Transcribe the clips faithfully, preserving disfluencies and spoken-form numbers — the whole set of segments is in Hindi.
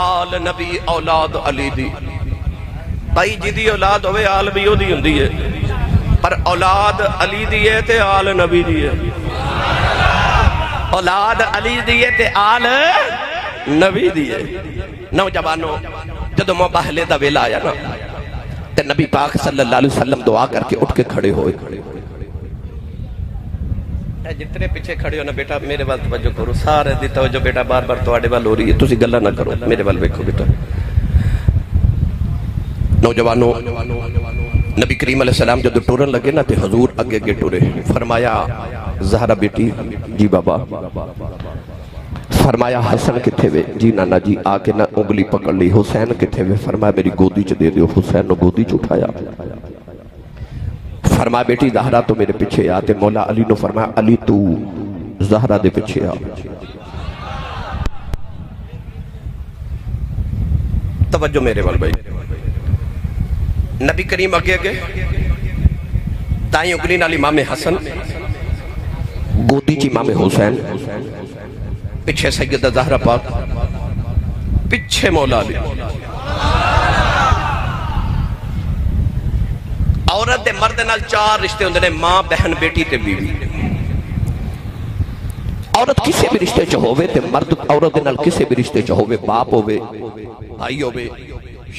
आल नबी औलाद अली दी। भाई जिदी औलाद होवे आल भी ओदी हुंदी है, पर औलाद अली दी है ते आल नबी दी है। औलाद अली दी है ते आल नबी दी है। नौजवानों, जदों मुबाहले दा वेला आया ना ते नबी पाक सल्लल्लाहु अलैहि वसल्लम दुआ करके उठ के खड़े होए। जितने पिछे खड़े हो ना बेटा, मेरे वाल तवज्जो करो, सारे दी तवज्जो बेटा बार बार तुहाडे वाल हो रही है, तुसी गल्ला ना करो, मेरे वाल देखो बेटा। नौजवानों, नबी करीम अलैहि सलाम जब टुरन लगे ना तो हजूर अगे अगे टुरे। फरमाया जहरा बेटी, जी बाबा। फरमाया हसन किथे वे? जी नाना जी। आके ना उंगली पकड़ ली। हुसैन किथे वे? फरमाया मेरी गोदी च दे दियो। हुसैन ने गोदी च उठाया। फरमाया बेटी जहरा तो मेरे पीछे आ। ते मौला अली ने फरमाया अली तू जहरा दे पीछे आ। तवज्जो मेरे वाल भाई। नबी करीम अगे अगे, ताई उंगली नाल इमामे हसन, गोदी च इमामे हुसैन, पिछे सैयदा ज़हरा पाक, पिछे मौला अली। औरत दे मर्द नाल चार रिश्ते होंदे ने, मां, बहन, बेटी ते बीवी। औरत किसी भी रिश्ते च होवे ते मर्द औरत दे नाल किसी भी रिश्ते च होवे, बाप होवे, भाई होवे,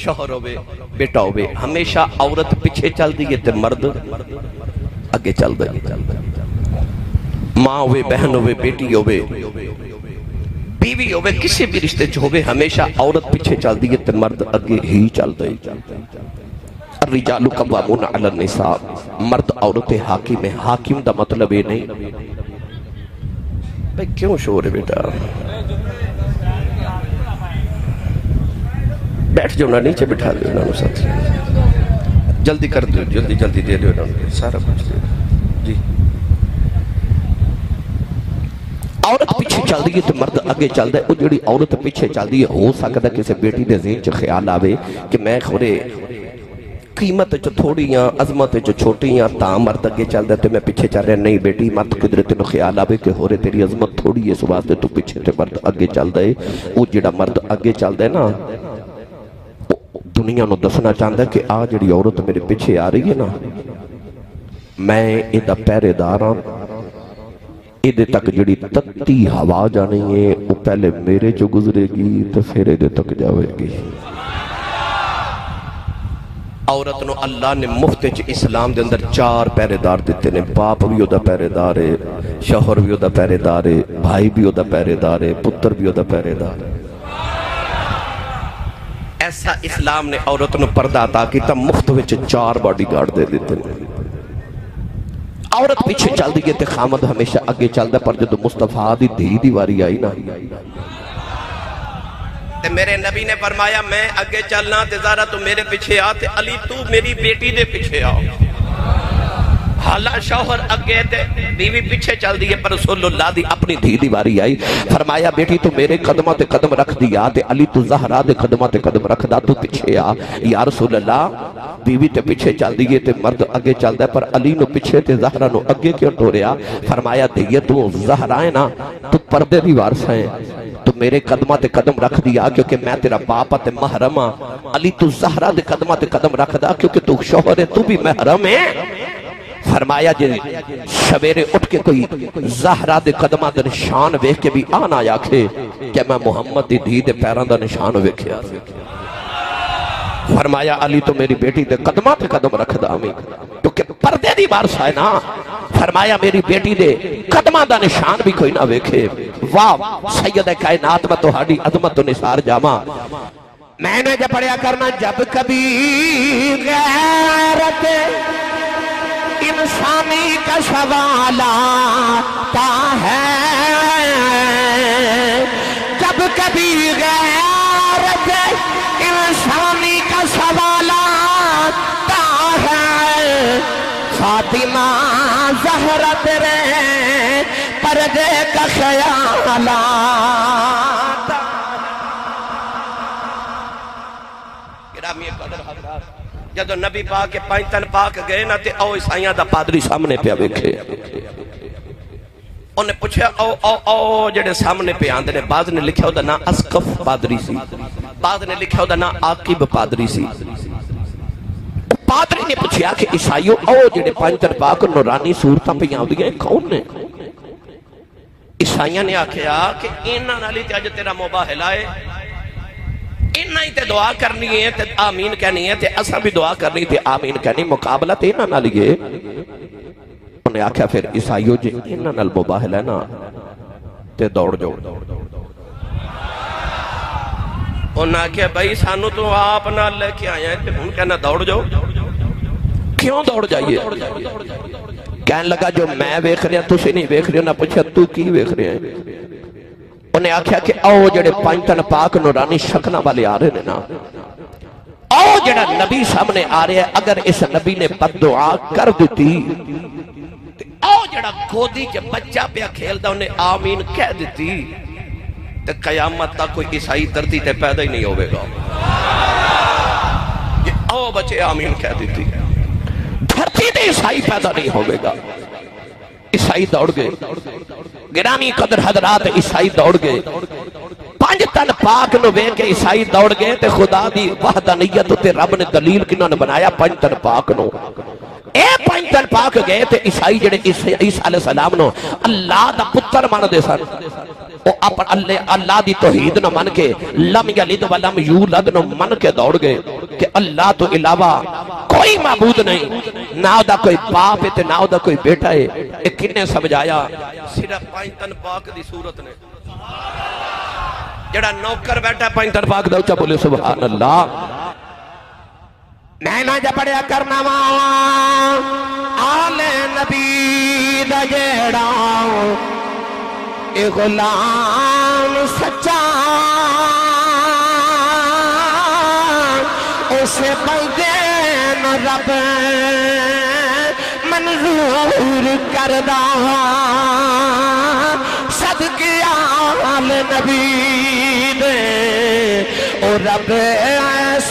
शोहर होवे, बेटा होवे, हमेशा औरत पीछे चलदी है ते मर्द अगे चलदा है। मां होवे, बहन होवे, बेटी होवे, बीवी होवे, किसी भी रिश्ते च होवे हमेशा औरत पीछे चलदी है ते मर्द अगे ही चलदा है। रिजालु कव्वामून अला निसा, मर्द औरत हाकिम है। हाकिम दा मतलब ये नहीं भाई, क्यों शोर है बेटा, बैठ जाओ ना, नीचे बिठा दो ना, जल्दी कर दो, जल्दी जल्दी दे दो ना सारा कुछ जी। औरत पीछे चलती है तो मर्द अगे चलता है। वो जी औरत पीछे चलती है, हो सकता किसी बेटी के ज़हन च ख्याल आवे कि मैं खोरे कीमत च थोड़ी हाँ, अजमत च छोटी हाँ, ता मर्द अगे चलता तो मैं पीछे चल रहा। नहीं बेटी, मत कुदरत तेन ख्याल आवे कि होरे तेरी अजमत थोड़ी है, इस वास्ते तू पीछे तो मर्द अगे चलता है। वो जो मर्द अगे चलता है ना, दुनिया को दसना चाहता है कि आ जी औरत मेरे पीछे आ रही है ना, मैं इसका पहरेदार हाँ, ये तक जी तत्ती हवा जानी है, वो पहले मेरे चो गुजरेगी तो फिर ये तक जाएगी। औरत को अल्लाह ने मुफ्त इस्लाम के अंदर चार पहरेदार दिते ने। बाप भी उसका पहरेदार है, शौहर भी उसका पहरेदार है, भाई भी उसका पहरेदार है, पुत्र भी उसका पहरेदार है। ऐसा इस्लाम ने औरत को पर्दा अता किया, मुफ्त में चार बॉडीगार्ड दे दिते। औरत पीछे चलती है तो खामद हमेशा अगे चलता, पर जो मुस्तफा की धी की वारी आई ना, मेरे नबी ने फरमाया मैं अगे चलना, ज़हरा तू मेरे पीछे आ, ते अली तू मेरी बेटी दे पीछे आ। हाला शौहर अगे ते बीवी पीछे चलती है, पर रसूलुल्लाह दी अपनी धी दी वारी आई। फरमाया बेटी तू मेरे कदमों ते कदम रख दिया, ते अली तू ज़हरा दे कदमों ते कदम रख दा, तू पीछे आ। या रसूलुल्लाह, बीवी ते पीछे चलती है ते मर्द अगे चलता है, पर अली नु पीछे ते ज़हरा नु अगे क्यों टोरिया? फरमाया धीए तू ज़हरा है ना, तू पर्दे दी वारस है, तू मेरे कदमों ते कदम रख दिया क्योंकि मैं तेरा बाप ते महरम हां। अली तू ज़हरा दे कदमों ते कदम रख दा क्योंकि तू शौहर है, तू भी महरम है। फरमाया जे सवेरे उठ के कोई ज़हरा दे कदमां दा निशान वेख के भी आना आखे कि मैं मुहम्मद दी धी दे पैरां दा निशान वेखिया। फरमाया अली तो मेरी बेटी दे कदमां ते कदम रखदा मैं क्योंकि पर्दे दी वारस है ना। फरमाया मेरी बेटी दे कदमां दा निशान भी कोई ना वेखे। वाह सैयद कायनात, मैं तुहाडी अज़मत तो निसार जावां। मैंने जब पढ़िया करना जब कभी गैरत इंसानी का सवाल आता है, जब कभी गैरत इंसानी का सवाल आता है, फातिमा ज़हरा तेरे पर्दे का ख्याल आता। जदों नबी पाक के पैंतन पाक गए ना ते ओ ईसाइयां दा पादरी सामने पे वेखे, उन्हें पूछा ओ ओ ओ जेडे सामने पे आंदे ने, बाद ने लिखा ओदा नाम असकफ पादरी सी। बाद ने लिखा उदा ना आकिब पादरी सी। पादरी ने पूछा कि ईसाईओ ओ जेडे पंज तरपाक नूरानी सूरतां पईयां आउंदियां कौन ने? ईसाईयां ने आख्या कि इन्हां नाल ही अज तेरा मुबाहला है, इन्हां ही ते दुआ करनी है ते आमीन कहनी है, ते असां भी दुआ करनी ते आमीन कहनी, मुकाबला ते इन्हां नाल ही है। उन्हें आख्या फिर ईसाईओ जे इन्हां नाल मुबाहला ना ते दौड़ जाओ। उन्हें क्या भाई सानू तो आप ना लेके आया है, हूं कहना दौड़ जाओ, क्यों दौड़ जाइए? कहने लगा जो मैं वेख रहा तुसी नहीं वेख रहे हो। ना पूछा तू की वेख रहे हैं? उन्हें आख्या कि आओ जेडे पंज तन पाक नूरानी शकना वाले आ रहे हैं ना, आओ जेड़ा नबी सामने आ रहा है, अगर इस नबी ने बद्दुआ कर दी, आओ जेड़ा गोदी च बच्चा पे खेलदा उन्हें आमीन कह दी, ते कयामत तक कोई ईसाई धरती ते पैदा ही नहीं होगा। आओ बच्चे आमीन कह दी, धरती ते ईसाई पैदा नहीं होगा। ईसाई दौड़ गए, गिरामी कदर हजरात ईसाई दौड़ गए, पंज तन पाक नूं वेख के ईसाई दौड़ गए। ते खुदा दी वहदानियत ते रब ने दलील किन्हां ने बनाया पंज तन पाक नूं। ए पंज तन पाक गए ते ईसाई जेडे ईसा अलैहि सलाम नूं अल्लाह दा पुत्तर मनदे सन, अल्लाह की तौहीद न मन के लम यलिद व लम यूलद न मन के दौड़ गए कि अल्लाह तो इलावा कोई माबूद नहीं, ना उदा कोई बाप है ना उदा कोई बेटा है। एक किन्ने समझाया? सिर्फ पंज तन पाक दी सूरत ने। जड़ा नौकर बैठा पंज तन पाक दा उच्चा बोले सुभान अल्लाह। मैं ना जा पढ़िया करना वा आले नबी दा जेड़ा ए गुलाम सच्चा उसे बंदे न रब मंजूर करदा सदकिया आले नबी दे ओ रब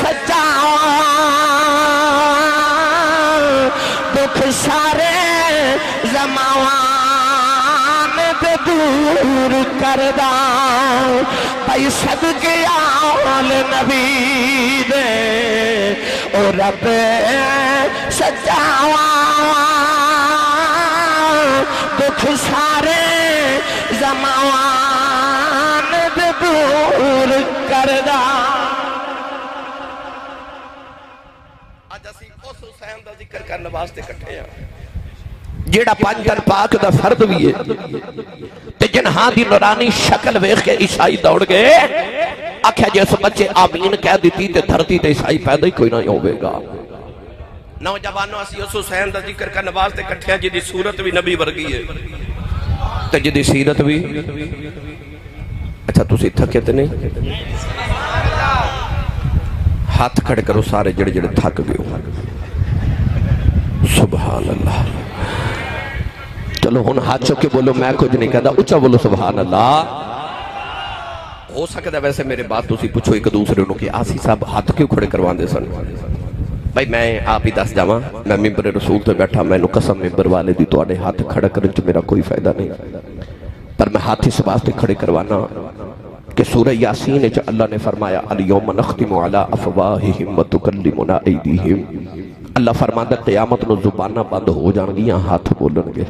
सच्चा दुख सारे जमावा दूर करदा भाई सदके आले नबी दे ओ रब सच्चा दुख सारे जमान दूर करदा। अज असीं उस हुसैन दा जिक्र करन वास्ते इकट्ठे आ जेड़ा पंज तन पाक दा फर्द भी है ते जिन्हां दी नूरानी शकल वेख के ईसाई दौड़ गए। आख्या जिस बच्चे आमीन कह दी ते धरती ते ईसाई पैदा ही कोई नहीं होगा। नौजवानों असीं उस हुसैन दा जिक्र करन वास्ते इकट्ठे आ जिहदी सूरत भी नबी वर्गी है ते जिहदी सीरत भी। अच्छा तुसीं थके ते नहीं? हाथ खड़े करो सारे जिहड़े जिहड़े थक गए हो। सुभान अल्लाह। चलो हुण हाथ चुक के बोलो मैं कुछ नहीं कहता, उच्चा बोलो सुभान अल्लाह। हो सकता वैसे मेरे बात तुसी पूछो एक दूसरे को कि आसी साहब हाथ क्यों खड़े करवाते सन? भाई मैं आप ही दस जावा, मैं मिंबर रसूल से बैठा, मैनू कसम मिंबर वाले दी तुहाडे हाथ खड़ा करने च मेरा कोई फायदा नहीं, पर मैं हाथ इस वास्ते खड़े करवाना कि सूरह यासीन विच अल्लाह ने फरमाया अल-यौम नख्तिमु अला अफवाहिहिम व तुकल्लिमुना ऐदीहिम। अल्लाह फरमांदा क़यामत नूं ज़ुबानां बंद हो जाणगियां, हाथ बोलणगे।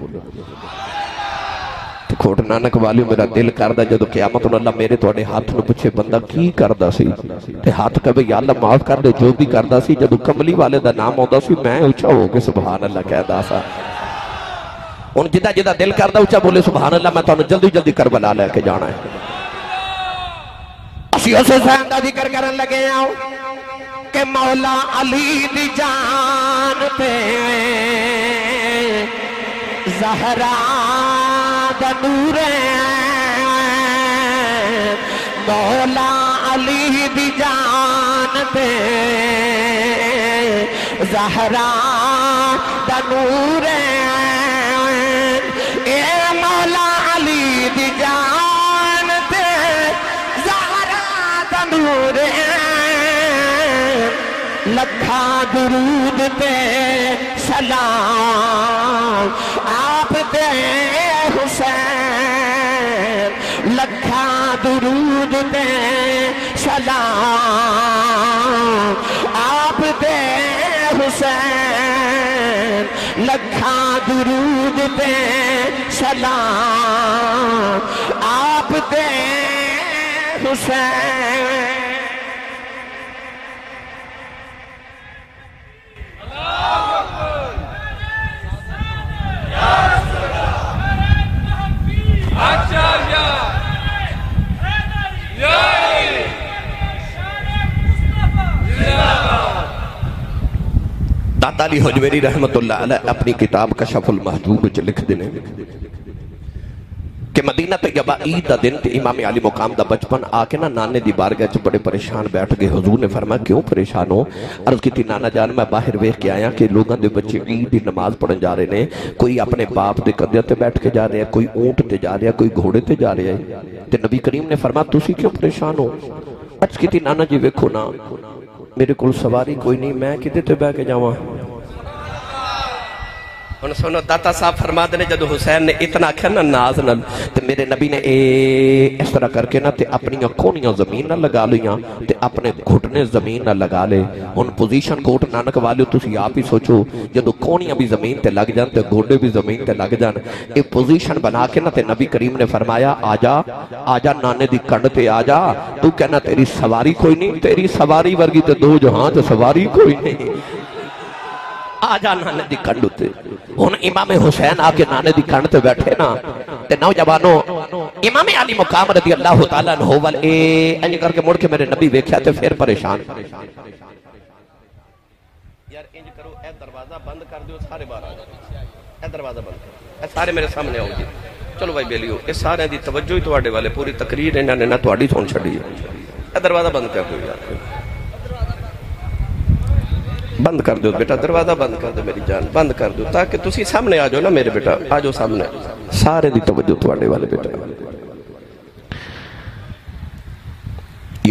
ते खोट नानक वालिओ मेरा दिल करदा जदों क़यामत नूं अल्लाह मेरे तुहाडे हथ नूं पुछे बंदा की करदा सी ते हथ कहे या अल्लाह माफ़ कर दे जो भी करदा सी। जदों कमली वाले दा नाम आउंदा सी मैं उच्चा हो के सुभान अल्लाह कहदा सा। हुण जिदा जिदा दिल करदा उच्चा बोले सुभान अल्लाह। मैं तुहानूं जल्दी जल्दी करबला लै के जाणा है। जिक्र कर लगे आओ के मौला अली दी जान पे जहरा दा नूर है, मौला अली दी जान पे जहरा दा नूर है, ए मौला अली दी जान लखा दुरूद पे सलाम आप पे हुसैन, लखा दुरूद पे सलाम आप पे हुसैन लखा दुरूद पे सलाम आप पे हुसैन। दाता अली हजवेरी रहमतुल्लाह अलैह अपनी किताब कशफुल महजूब च लिख देने कि मदीना तैयबा ईद का दिन इमाम अली मुकाम का बचपन आके ना नाने की बारगाह च बड़े परेशान बैठ गए। हुजूर ने फरमाया क्यों परेशान हो? अर्ज की नाना जान मैं बाहर वेख के आया कि लोगों के बच्चे ईद की नमाज पढ़न जा रहे हैं, कोई अपने बाप के कंधे पर बैठ के जा रहा है, कोई ऊंट पर जा रहा है, कोई घोड़े पर जा रहा है। तो नबी करीम ने फरमाया तुसी क्यों परेशान हो? अर्ज की नाना जी वेखो ना मेरे को सवारी कोई नहीं, मैं किधर ते बह के जावा। हुन सुनो दाता साहब फरमाते ने जदों हुसैन ने इतना आख्या ना नाज नाल ते मेरे नबी ने ए इस तरह करके ना ते अपनी कोहनियां जमीन ना लगा लियां ते अपने घुटने जमीन ना लगा ले। हुन पोजीशन कोट नानक वालियो तुसी आप ही सोचो जदों कोहनियां भी जमीन ते लग जान ते गोडे भी जमीन ते लग जान ए पोजीशन बना के ना ते नबी करीम ने फरमाया आजा आजा नाने दी कंड ते आजा, तू कहना तेरी सवारी कोई नहीं, तेरी सवारी वर्गी ते दो जहां ते सवारी कोई नहीं, आजा नाने दी कंड उत्ते। हुन इमाम हुसैन आके नाने दी कंड ते बैठे ना ते नौजवानों इमाम अली मुकाम रज़ी अल्लाह तआला अन्हु वल ए इंज करके मुड़ के मेरे नबी वेख्या ते फिर परेशान यार इंज करो ए दरवाजा बंद कर दियो सारे बाहर आ जाओ, ए दरवाजा बंद कर ए सारे मेरे सामने आओ जी। चलो भाई बेलियो ए सारे दी तवज्जो ही तवाडे वाले, पूरी तकरीर इन्हां ने ना तवाडी सुन छडी है। ए दरवाजा बंद कर दियो यार, बंद कर दो बेटा, दरवाजा बंद कर दो मेरी जान, बंद कर दो ताकि तुसी सामने आ जाओ ना मेरे बेटा, आ जाओ सामने सारे दी तवज्जो तुहाडे वाले बेटा।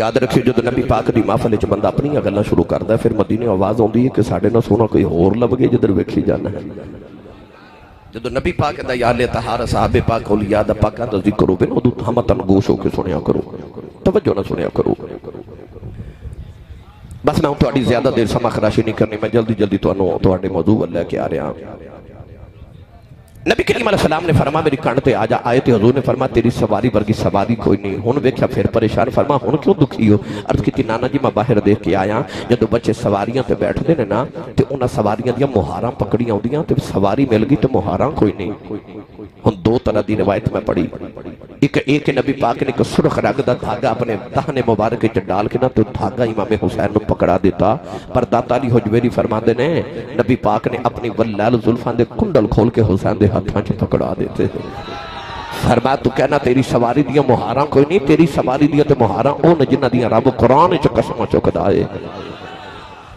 याद रखियो जब नबी पाक दी महफिल च बंदा अपनी गल्लां शुरू करदा फिर मदीने आवाज आउंदी है कि साडे नाल सोहना कोई होर लभ गया जिधर वेखी जाना है। जब नबी पाक दा याद तहारा साहबे पाक औलिया दा पाक दा जिक्र होवे ना उदों हम तनगोश हो के सुनिया करो, तवज्जो नाल सुनिया करो। बस मैं थोड़ी ज्यादा देर समा खराशी नहीं करनी, मैं जल्दी जल्दी थोड़े मौजू वाल लैके आ रहा। नबी करीम अलैहि सलाम ने फरमा मेरी कंड ते आजा, आए तो हजूर ने फरमा तेरी सवारी वर्गी सवारी कोई नहीं। हुन वेख्या फिर परेशान, फरमा हुन क्यों दुखी हो? अर्ज की नाना जी मैं बाहर देख के आया जदों बच्चे सवारियां ते बैठदे ने ना ते उन्हां सवारियां दियां मुहारां पकड़ियां आउंदियां ते सवारी मिल गई ते मुहारां कोई नहीं। हुन दो तरह की रिवायत मैं पढ़ी, एक एक नबी पाक ने एक सुरख रंग का धागा अपने दाहने मुबारक च डाल के ना तो धागा इमाम हुसैन को पकड़ा देता। पर दाता अली हजवेरी फरमाते ने नबी पाक ने अपनी वल्लाल जुल्फां दे कुंडल खोल के हुसैन दे हाथों च पकड़ा देते। फरमाया तू कहना तेरी सवारी दियां मुहारां कोई नहीं, तेरी सवारी दियां ते मुहारां ओह न जिन्हां दियां रब कुरान च कसमां चुकदा है।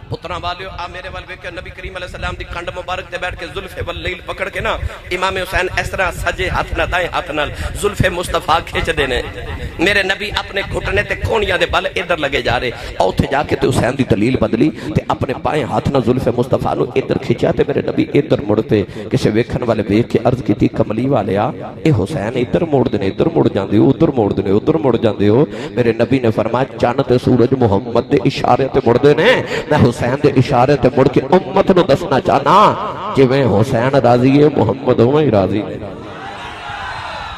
पुत्रा वालियो आ मेरे वाल वेखियो नबी करीम अलैहि सलाम दी कंड मुबारक ते बैठ के जुल्फे वल्लैल पकड़ के ना इमाम हुसैन इस तरह सजे हाथ ना दाएं हाथ नाल जुल्फे मुस्तफा खिंच देने। मेरे नबी अपने घुटने ते कोहणियां दे बल इधर लगे जा रहे और उत्थे जाके ते हुसैन दी दलील बदली ते अपने बाएं हाथ नाल जुल्फे मुस्तफा नु इधर खिंचा ते मेरे नबी इधर मुड़ते। किसे वेखण वाले वेख के अर्ज कीती कमली वालिया ए हुसैन इधर मुड़दे ने, इधर मुड़ जांदे हो, उधर मुड़दे ने, उधर मुड़ जांदे हो। मेरे नबी ने फरमाया चन्न ते सूरज मुहम्मद दे इशारे ते मुड़दे ने, मैं हुसैन के इशारे ते मुड़ के उम्मत को दसना चाहना जिवें हुसैन राजी है मुहम्मद उवें ही राजी।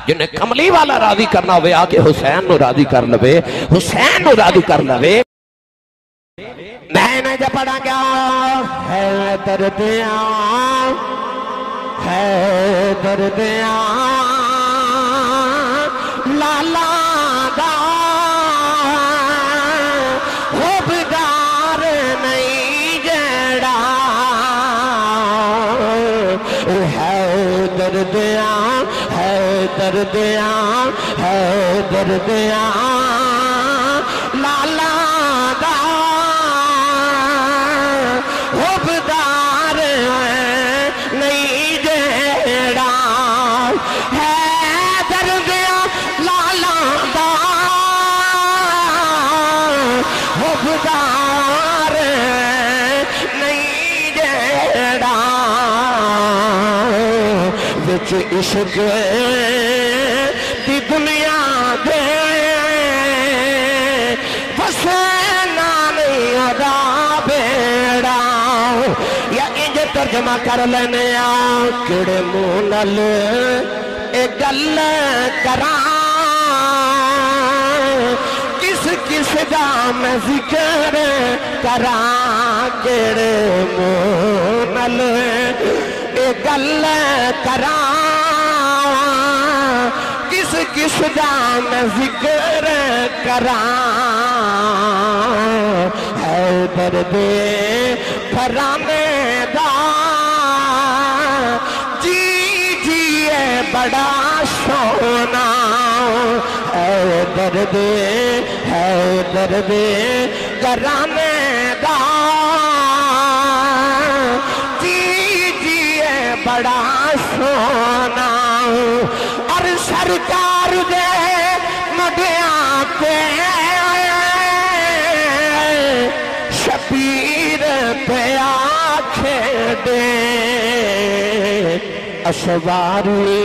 जिन्हें कमली वाला राजी करना होवे आके हुसैन को राजी कर लवे, हुसैन को राजी कर लवे। मैंने जब पढ़ा क्या है दर्दिया है दर्दिया लाला दर्दिया है दर्दिया लाला दा हुबदार नहीं जेड़ा है दर्दिया लाला दा हुबदार नहीं जेड़ा विच इश्क तर्जमा कर लेने केड़े मुँह नाल ए गल करां, किस किस दा मैं जिक्र करां, केड़े मुँह नाल ए गल करां, किस किस दा मैं जिक्र करां। है दर्दे फरामे दा जी जी है बड़ा सोना, है दर्द है दर्द करामे दा जी जी है बड़ा सोना। और सरकार दे मदे आते शबीर पे आखे दे अशवारी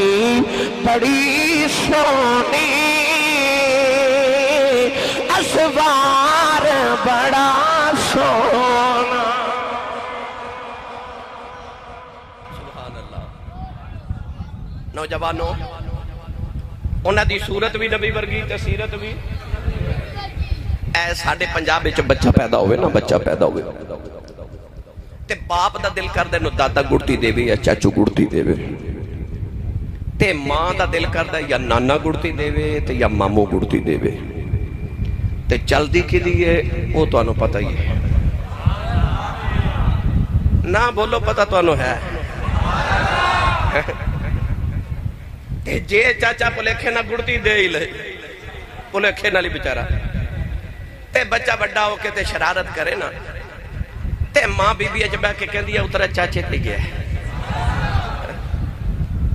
बड़ी सोनी, अशवार बड़ा सोना। सुभान अल्लाह। नौजवानों उन्हां दी सूरत भी नबी वर्गी ते सीरत भी। ऐ साडे पंजाब विच बच्चा पैदा होवे ना, बच्चा पैदा होवे ते बाप दा दिल करदा नूं दादा गुड़ती देवे या चाचू गुड़ती देवे, ते मां दा दिल करदा या नाना गुड़ती देवे ते या मामू गुड़ती देवे, ते चलदी किदी है वो तुहानूं पता ही है ना, बोलो पता तुहानूं है। ते जे चाचा भुलेखे ना गुड़ती दे ही ले, भुलेखे नाल ही बेचारा ते बच्चा बड़ा होके ते शरारत करे ना, ते मां बीबी अच बह के कहती है उतरा चाचे ते गया,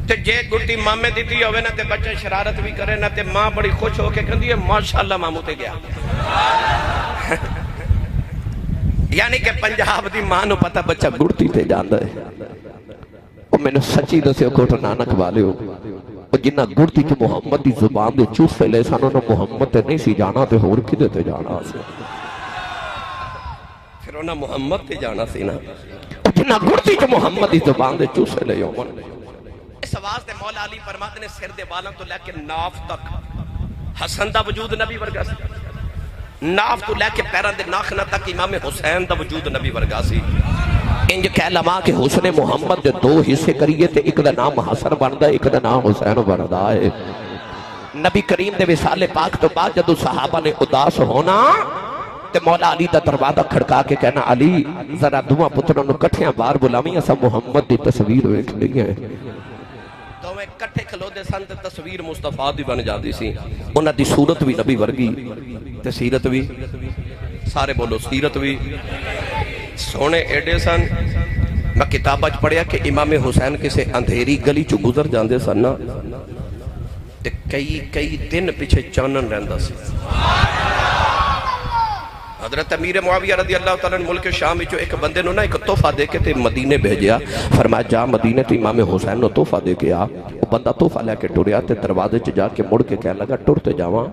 ते जे गुड्डी मामे दी होवे ना ते बच्चा शरारत भी करे ना, ते मां बड़ी खुश होके कहती है माशाल्लाह मामू ते गया। यानी कि पंजाब दी मां नूं पता बच्चा गुड़ती ते जांदा है। ओ मैनूं सच्ची दस्यो कोट नानक वालिओ, जिन्ना गुड़ती के मुहम्मद की जुबान के चूफे ले सन उन्होंने मुहम्मद ते नहीं सी जाना, ते होर किदे ते जाना सी, फिर उन्होंने मुहम्मद ते जाना सी ना। जिन्ना गुड़ती के मुहम्मद की जुबान के चूफे ले होवन, इस आवाज ते मौला अली फरमाते ने सिर दे बालों तो लेके नाफ तक हसन दा वजूद नबी वर्गा सी, नाफ तो लेके पैरां दे नाखना तक इमाम हुसैन दा वजूद नबी वर्गा सी। इंज कह लवा के हुस्न मुहम्मद दे दो हिस्से करिए ते एक दा नाम हसन बनदा, एक दा नाम हुसैन बनदा है। नबी करीम दे विसाले पाक तो बाद जदों सहाबा ने उदास होना ते मौला अली दा दरवाजा खड़का के कहना अली जरा दुआ पुत्रों नूं इकट्ठियां बाहर बुलावीं, असां मुहम्मद दी तस्वीर वेखणी है। दोवें इकट्ठे खलोदे सन ते तस्वीर मुस्तफा दी बन जांदी सी। उन्हां दी सूरत भी नबी वर्गी ते सीरत भी, सारे बोलो सीरत भी। सोने एडे सन, मैं किताबां च पढ़िया कि इमाम हुसैन किसी अंधेरी गली चो गुजर जाते सन ना, ते कई कई दिन पिछे चानन रहिंदा सी। हजरत अमीर मुआविया रज़ी अल्लाह तआला मुल्क शाम चो एक बंदे नूं ना एक तोहफा दे के ते मदीने भेजिया, फरमाया जा मदीने ते इमाम हुसैन नूं तोहफा दे के आ। वो बंदा तोहफा लैके टुरिया ते दरवाजे च जाके मुड़ के कहण लगा टुरते जावां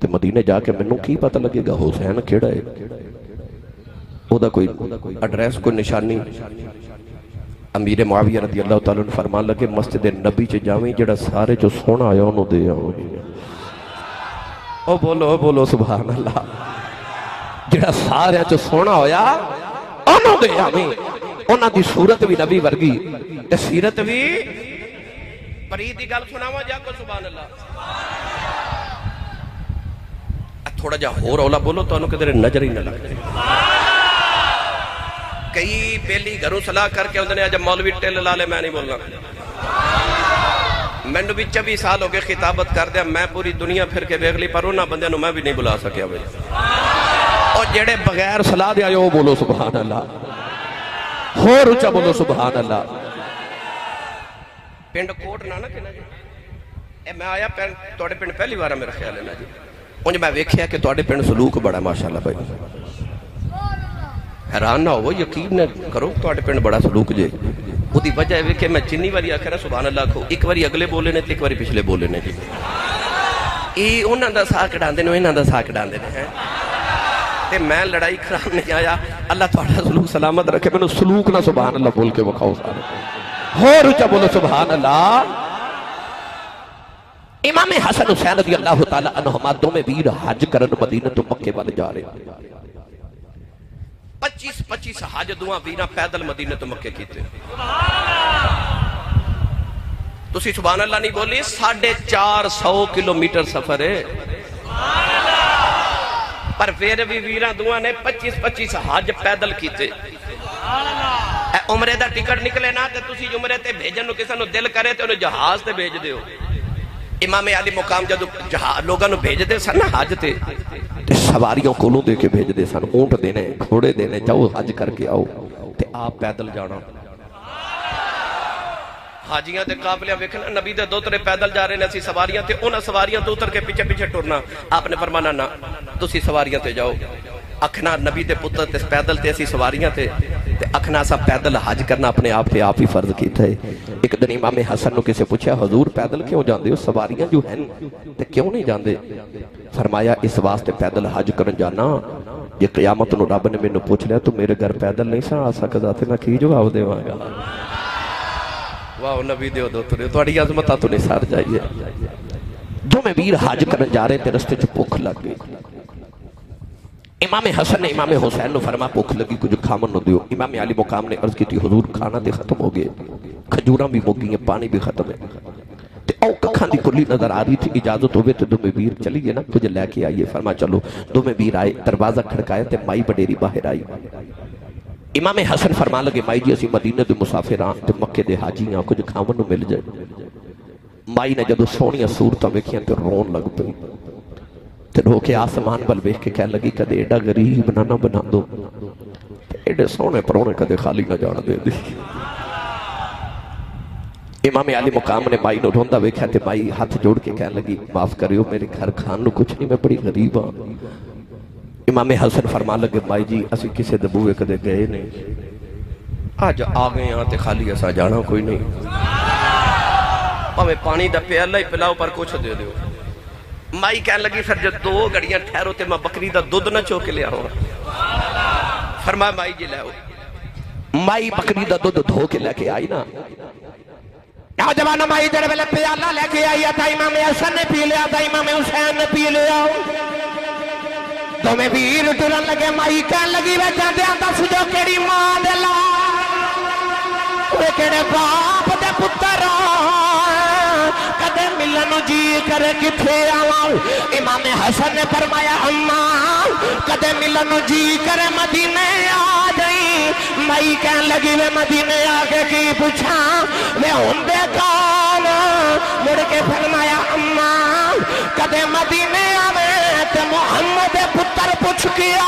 ते मदीने जाके मैनूं की पता लगेगा हुसैन केड़ा है, ओदा कोई एड्रैस कोई निशानी। अमीर मुआविया रज़ी अल्लाह तआला ने फरमान लगे मस्जिद नबी च जावें, जेड़ा सारे चो सोना आया उन्हों दे आओ। ओ बोलो ओ बोलो सुभान अल्लाह। जेड़ा सारे चो सोना होया उन्हों दे आवें। उन्हां दी सूरत भी नबी वर्गी ते सीरत भी। परी दी गल सुनावां जा को सुभान अल्लाह। थोड़ा जा होर औला बोलो तुहानूं किधरे नजर ही ना लगे। कई बेली घरों सलाह करके उन्होंने अज मौलवी टेल ला ले, मैं नहीं बोलना। मैनू भी चौबी साल हो गए खिताबत करदे, मैं पूरी दुनिया फिर के वेख ली पर उन्होंने बंदे मैं भी नहीं बुला सकिया। वे और जेड़े बगैर सलाह दे आए वो बोलो सुभान अल्लाह, होर उच्चा बोलो सुभान अल्लाह। पिंड कोट ना ना कहना जी, ए मैं आया तुहाडे पिंड पहली बार, मेरा ख्याल है ना जी, उंज मैं वेखिया कि तुहाडे पिंड सलूक बड़ा माशाल्लाह भाई, हैरान ना हो, यकीन ना करो तुहाडे पिंड बड़ा सलूक जे। ओदी वजह है कि मैं जिन्नी बारी आखिर सुभान अल्लाह को एक बारी अगले बोले ने ते एक बारी पिछले बोले ने जी। ये उन्हां दा साक डांदे ने, इन्हां दा साक डांदे ने। ते मैं लड़ाई खराब नहीं आया। अल्लाह तुहाडा सलूक सलामत रखे। मैनूं सलूक ना सुभान अल्लाह बोल के विखाओ सारे होर उच्चा बोलो सुभान अल्लाह। इमाम हसन हुसैन रज़ी अल्लाह ताला अन्हुमा दोवें वीर हज करन मदीना तो मक्के वल जा रहे पच्चीस पच्चीस हज दुआ वीर पैदल मदीने तो मक्के कीते। तुसी सुभान अल्लाह नहीं बोली। साढ़े चार सौ किलोमीटर सफर है पर फिर भी वीर दुआ ने पच्चीस पच्चीस हज पैदल कीते। उमरे दा टिकट निकले ना ते तुसी उमरे ते भेजन नू किसे नू दिल करे ते उन्हें जहाज ते भेज दिओ। इमाम अली मुकाम जब लोगों भेजते सन ना हज ते सवारियों को दे के भेजते सन ऊंट देने घोड़े देने जाओ हज करके आओ ते आप पैदल जाना। हाजियां ते काफिले वेखना नबी दे दोतरे पैदल जा रहे ने असीं सवारियां ते उन्हां सवारियां तो उतर के पिछे पिछे टुरना। आपने फरमाना ना तुसीं सवारियां ते जाओ। आखना नबी दे पुत्तर ते पैदल ते असीं सवारियां ते ते आखना असां पैदल हज करना अपने आप ते आप ही फर्ज कीता है। एक दिन इमाम हसन नूं किसे पूछा हजूर पैदल क्यों जांदे हो सवारियां जो हैं ते क्यों नहीं जांदे। फरमाया इस वास्ते पैदल हज करन जाना जे क़यामत नूं रब ने मैनूं पूछ लिया तू मेरे घर पैदल नहीं सा आ सकदा ते मैं की जवाब देवांगा। वाह नबी दे दोतरे तुहाडी अज़मत तो नहीं सर जाइए। जो मैं वीर हज करन जा रहे ते रस्ते च भुख लग गई। इमाम हसन ने इमाम हुसैन ने फरमा भुख लगी कुछ खावन न दियो। इमाम अली मुकाम ने अर्ज की हुजूर खाना तो खत्म हो गए खजूर भी मुक गई पानी भी खत्म है ते औक अखां दी कुल्ली नजर आ रही थी इजाजत होवे तो दोवें वीर चलिए ना कुछ लैके आइए। फरमा चलो। दोवें वीर आए दरवाजा खड़काया तो माई बडेरी बाहर आई। इमाम हसन फरमा लगे माई जी असीं मदीने के मुसाफिर हाँ तो मक्के के हाजी हाँ कुछ खावन मिल जाए। माई ने जदों सोहणियां सूरतां वेखियां तो रोन लग पई ते रो के आसमान वल वेख के कह लगी कदे एडा गरीब ना ना बना दो एडे सोहने परौने कदे खाली ना जान दे दी। इमाम अली मुकाम ने माई नूं रोंदा वेख्या ते माई हाथ जोड़ के कह लगी माफ करियो मेरे घर खान नूं कुछ नहीं मैं बड़ी गरीब हाँ। इमाम हसन फरमा लगे माई जी असी किसे दे बूहे कदे गए नहीं अज आ गए हाँ ते खाली असा जाना कोई नहीं भावें पानी दा प्याला ही पिलाओ पर कुछ दे दिओ। माई कह लगी फिर जो दो घड़ियां ठहरो ते मैं बकरी दा दूध ना चो के लिया हो। फरमाया माई जी लाओ। माई बकरी दा दूध धो के लेके आई ना नौजवान माई जड़े वेले प्याला लेके आई था इमाम हसन ने पी लिया था इमाम हुसैन ने पी लिया दोवें वीर टुरन लगे। माई कह लगी वे जांदियां दस जो केड़ी मां दे लाल केड़े बाप दे पुत्तर मिलन जी करे किथे आवां। इमाम हसन ने फरमाया अम्मा कदे मिलन जी करे मदीने आ जाई। माई कहन लगी वे मदीने आके की पूछा वे हुंदे कौन। मुड़ के फरमाया अम्मा कदे मदीने आवे ते मुहम्मद दे पुत्तर पुछ के आ।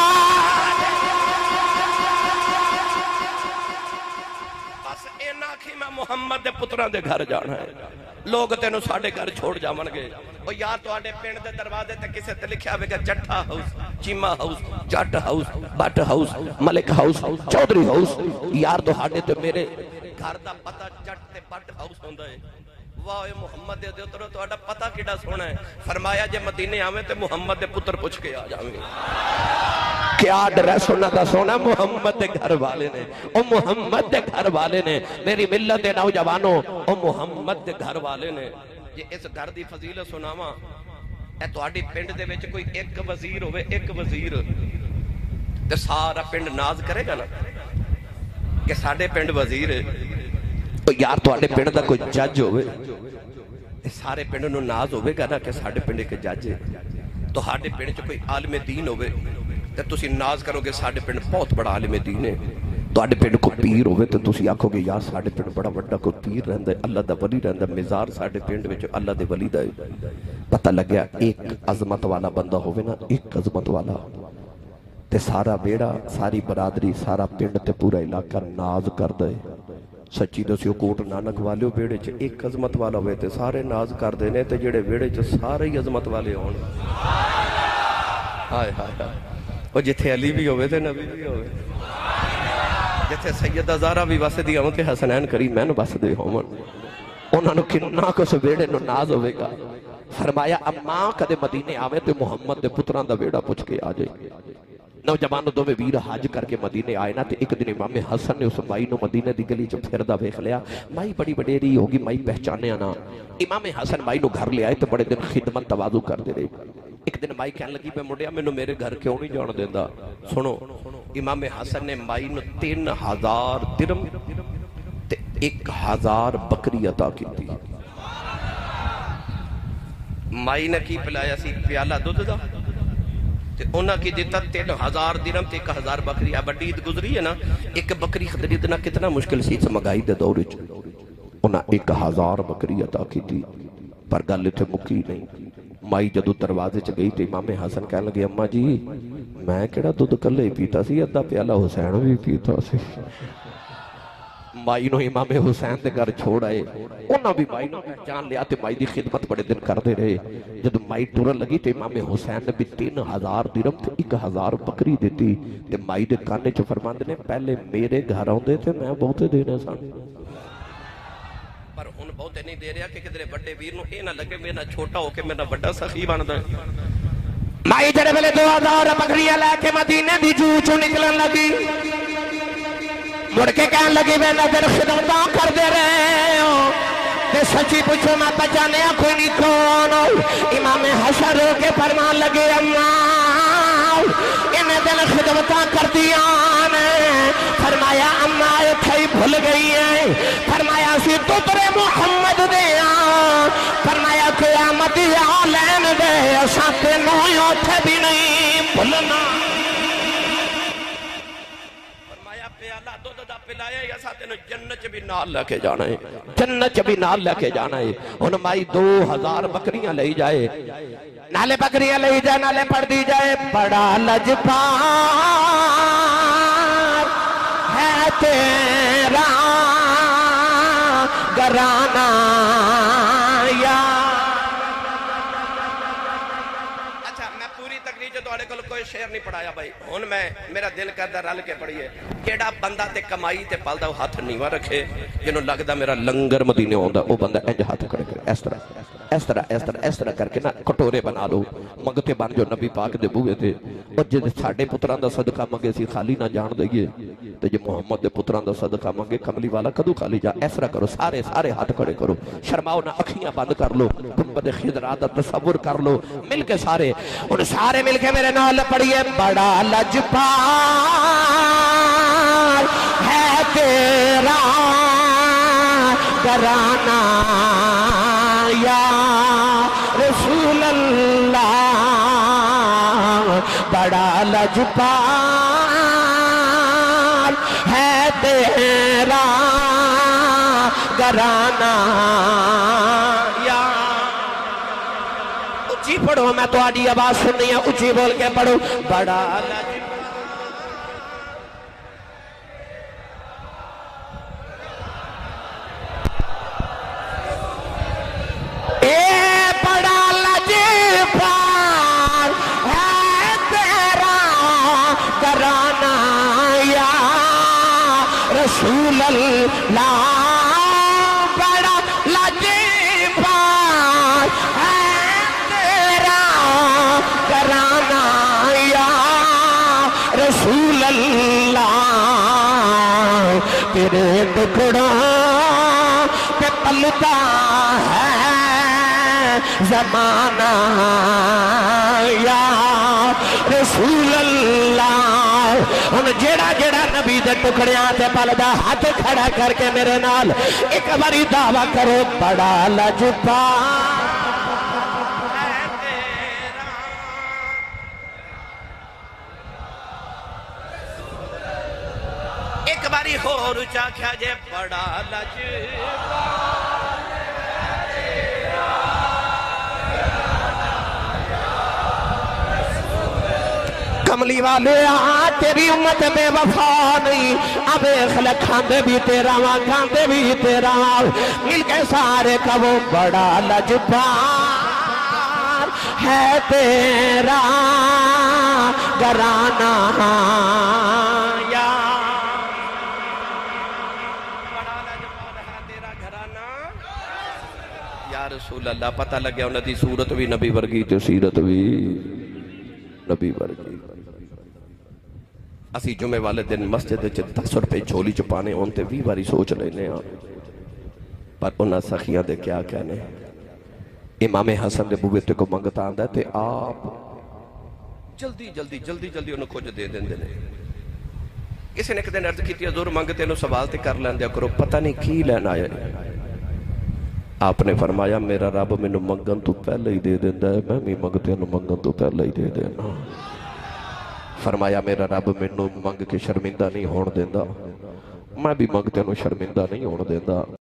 बस एना आखी मैं मुहम्मद दे पुत्रां दे घर जाना है लोग तेन साढ़े घर छोड़ जावनगे। और यार तुहाडे पिंड दे दरवाजे ते किसे ते लिखिया होगा जट्ठा house Cheema house Jatt house Butt house Malik house Chaudhary house. यार तुहाडे ते मेरे घर दा पता जट ते बट हाउस होंदा है। वाह ए मुहम्मद दे उतरो तुहाडा पता किड़ा सोहना है। फरमाया जे मदीने आवे ते मुहम्मद दे पुत्र पुछ के आ जावे। क्या ड्रेस होना था सोना मुहम्मद के घर वाले ने ओ मुहम्मद के घर वाले ने मेरी मिल्लत के नौजवानों ओ मुहम्मद के घर वाले ने। जे इस घर की फजीलत सुनावा ए तुहाडे पिंड दे विच कोई एक वजीर होवे एक वजीर ते सारा पिंड नाज करेगा ना कि साडे पिंड वजीर है। ओ यार तुहाडे पिंड दा कोई जज होवे ते सारे पिंड नूं नाज होवेगा ना कि साडे पिंड इक जज है। तुहाडे पिंड च कोई आलिम दीन होवे ते तुसी नाज करोगे साडे पिंड बहुत बड़ा आलिम दीन है। तुहाडे पिंड कोई पीर होवे ते तुसी आखोगे यार साडे पिंड बड़ा वड्डा कोई पीर रहिंदा अल्लाह दा वली रहिंदा मज़ार साडे पिंड विच अल्लाह दे वली दा है। पता लग्या एक अज़मत वाला बंदा होवे ना एक अज़मत वाला ते सारा बेड़ा सारी बरादरी सारा पिंड ते पूरा इलाका नाज करदा है। सच्ची दस्सियो कोट नानक वालिओ बेड़े च एक अज़मत वाला होवे ते सारे नाज करदे ने ते जिहड़े बेड़े च सारे ही अज़मत वाले होण। हाय हाय हाय और जिथे अली भी होवे ते नबी भी होवे जिथे सैयदा ज़हरा भी वसदी होवे ते हसनैन करीमैन वसदे होवन उन्हां नूं किन्ना कुछ वेड़े नूं नाज होवेगा। फरमाया अम्मा कदे मदीने आवे ते मुहम्मद दे पुत्रां दा वेड़ा पुछ के आ जाए। नौजवानों दोवे वीर हज करके मदीने आए ना तो एक दिन इमाम हसन ने उस माई को मदीने की गली च फिरदा वेख लिया। माई बड़ी वडेरी होगी, माई पहचानिया ना। इमाम हसन माई को घर ले आए तो बड़े दिन खिदमत तवाजू करते रहे। एक दिन माई कहने लगी, मैं मुंडिया मैनू मेरे घर क्यों नहीं जान देता। सुनो, इमाम हसन ने माई को तीन हजार दिरम ते एक हजार बकरी अता की। माई ने की पिलाया सी प्याला दुध का, उन्हें की दिता तीन हजार दिरम ते एक हजार बकरी। बड़ी ईद गुजरी है ना, एक बकरी खरीदना कितना मुश्किल सी महंगाई के दौर। उन्हें एक हजार बकरी अता की, पर गल इत्थे मुक्की नहीं। माई जदों दरवाजे च गई तो इमाम हसन कहने लगे, अम्मा जी मैं केड़ा दुध कल्ले पीता सी, अद्धा प्याला हुसैन भी पीता सी। माई नूं इमाम हुसैन के घर छोड़ आए। उन्होंने भी माई नूं पहचान लिया तो माई की खिदमत बड़े दिन करते रहे। जब माई तुरन लगी तो इमाम हुसैन ने भी तीन हजार दिरम ते एक हजार बकरी दी। तो माई के काने च फरमांदे ने, पहले मेरे घर आउंदे ते मैं बहुते देने सन, पर हुण बहुते नहीं दे रहा कि किधरे बड़े वीर नूं इह ना लगे मेरे नाल छोटा होके मेरा बड़ा सखी बनदा। माई जेड़े वेले दो हजार बकरियां लैके मदीने दी जू चों निकलण लगी, मुड़ के कहण लगी, मैं नजर खिदमता करदे रहे हो ते सच्ची पुछो मैं पहचानिया कोई नहीं कौन। इमाम हसन रो के फरमान लगे, अम्मा इन्हें दिल खिदमता कर दिया ने। फरमाया अम्मा इत्थे ही भुल गई है। फरमाया सी तुतरे मुहम्मद दे आ। फरमाया क़यामत आ लैन दे असां तेनू उत्थे भी नहीं भुलना। फरमाया प्याला दुध दा पिलाया असां तेनू जन्नत च भी नाल लेके जाना है, जन्नत च भी नाल लेके जाना है। हुण माई दो हजार बकरियां लई जाए, नाले बकरियां लई जाए, नाले पढ़ दी जाए। बड़ा लजपार है तेरा घराना या। अच्छा, मैं पूरी तकरीर तुहाडे कोल कोई शेर नहीं पढ़ाया भाई। हुण मैं मेरा दिल करदा रल के पढ़ीए। केड़ा बंदा ते कमाई ते पलदा ओ हथ नीवा रखे, जिन्हों लगदा मेरा लंगर मदीने आउंदा, ओ बंदा इंज हथ खड़े करे, इस तरह इस तरह इस तरह इस तरह करके ना कटोरे बना लो, मंगते बन जाओ नबी पाक दे बूहे ते। और जे साडे पुत्रां दा सदका मंगे सी खाली ना जान दईए, ते जे मुहम्मद दे पुत्रां दा सदका मंगे कमली वाला कदू खाली जा। इस तरह करो, सारे सारे हाथ खड़े करो, शर्माओ ना, अखियां बंद कर लो, गुंबद खिदरा दा तसव्वुर कर लो मिलके सारे। और सारे मिलके मेरे नाल पढ़िए, बड़ा लजपार है तेरा घराना या रसूल अल्लाह। बड़ा लजपाल है तेरा घराना या। उची पढ़ो, मैं तुम्हारी आवाज सुननी है, उची बोल के पढ़ो। बड़ा ला बड़ा लजपाल है तेरा घराना या रसूल अल्लाह। तेरे टुकड़ों पे पलता है जमाना या रसूल अल्लाह। हुण जेड़ा जेड़ा नबी दे टुकड़ियां ते पलदा, हाथ खड़ा करके मेरे नाल एक बारी दावा करो, बड़ा लजपाल है तेरा रसूल अल्लाह। एक बारी होर उच्चा आख्या जे, बड़ा लजपाल है तेरा कमली वाले। आ तेरी उम्मत बेवफा नहीं, अब खले खांदे भी तेरा वा, खांदे भी तेरा वा, मिलके सारे कहो, बड़ा लजपाल है तेरा घराना या। बड़ा लजपाल है तेरा घराना या रसूल अल्लाह। पता लग गया उन्हां दी सूरत भी नबी वर्गी ते सीरत भी नबी वर्गी। असी जुमे वाले दिन मस्जिद दस रुपए झोली च पाने उनते भी बारी सोच लेने पर उन्हें सखिया दे क्या कहने। इमाम हसन के बूबे ते को मंगता आंदा ते आप जल्दी जल्दी जल्दी जल्दी उन्हें कुछ दे देंदे ने। किसी ने कदे अर्ज की हजूर मंगते नूं सवाल ते कर लैंदे करो, पता नहीं की लैन आया। आपने फरमाया मेरा रब मैनू मंगन तो पहले ही दे देता है, मैं भी मंगते मंगन तो पहले ही दे देना। फरमाया मेरा रब मैनू मंग के शर्मिंदा नहीं होन देता, मैं भी मंगते शर्मिंदा नहीं होन देता।